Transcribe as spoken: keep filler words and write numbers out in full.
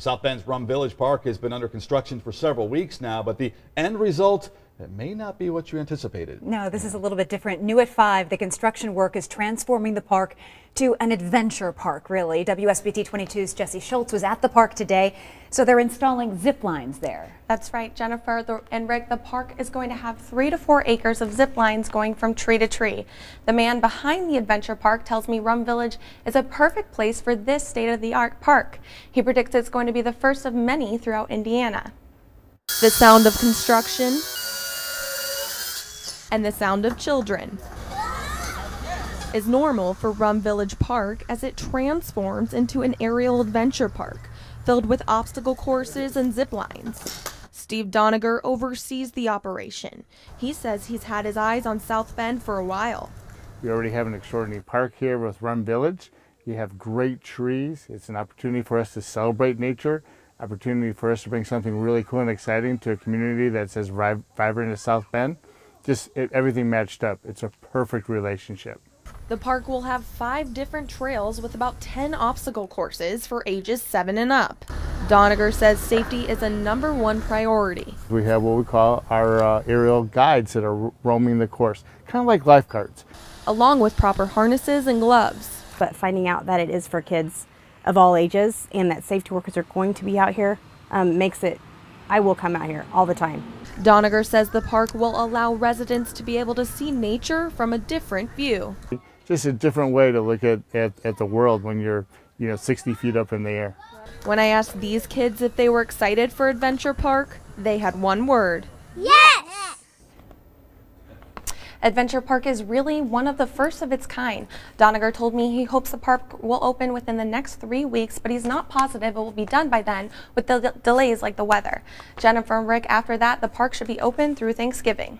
South Bend's Rum Village Park has been under construction for several weeks now, but the end result, it may not be what you anticipated. No, this is a little bit different. New at five, the construction work is transforming the park to an adventure park, really. W S B T twenty-two's Jesse Schultz was at the park today, so they're installing zip lines there. That's right, Jennifer the, and Rick. The park is going to have three to four acres of zip lines going from tree to tree. The man behind the adventure park tells me Rum Village is a perfect place for this state-of-the-art park. He predicts it's going to be the first of many throughout Indiana. The sound of construction and the sound of children is normal for Rum Village Park as it transforms into an aerial adventure park filled with obstacle courses and zip lines. Steve Doniger oversees the operation. He says he's had his eyes on South Bend for a while. We already have an extraordinary park here with Rum Village. You have great trees. It's an opportunity for us to celebrate nature, opportunity for us to bring something really cool and exciting to a community that's as vibrant as South Bend. Just it, everything matched up. It's a perfect relationship. The park will have five different trails with about ten obstacle courses for ages seven and up. Doniger says safety is a number one priority. We have what we call our uh, aerial guides that are roaming the course, kind of like lifeguards. Along with proper harnesses and gloves. But finding out that it is for kids of all ages and that safety workers are going to be out here um, makes it, I will come out here all the time. Doniger says the park will allow residents to be able to see nature from a different view. Just a different way to look at, at, at the world when you're, you know, sixty feet up in the air. When I asked these kids if they were excited for Adventure Park, they had one word. Yes! Adventure Park is really one of the first of its kind. Doniger told me he hopes the park will open within the next three weeks, but he's not positive it will be done by then with the delays like the weather. Jennifer and Rick, after that, the park should be open through Thanksgiving.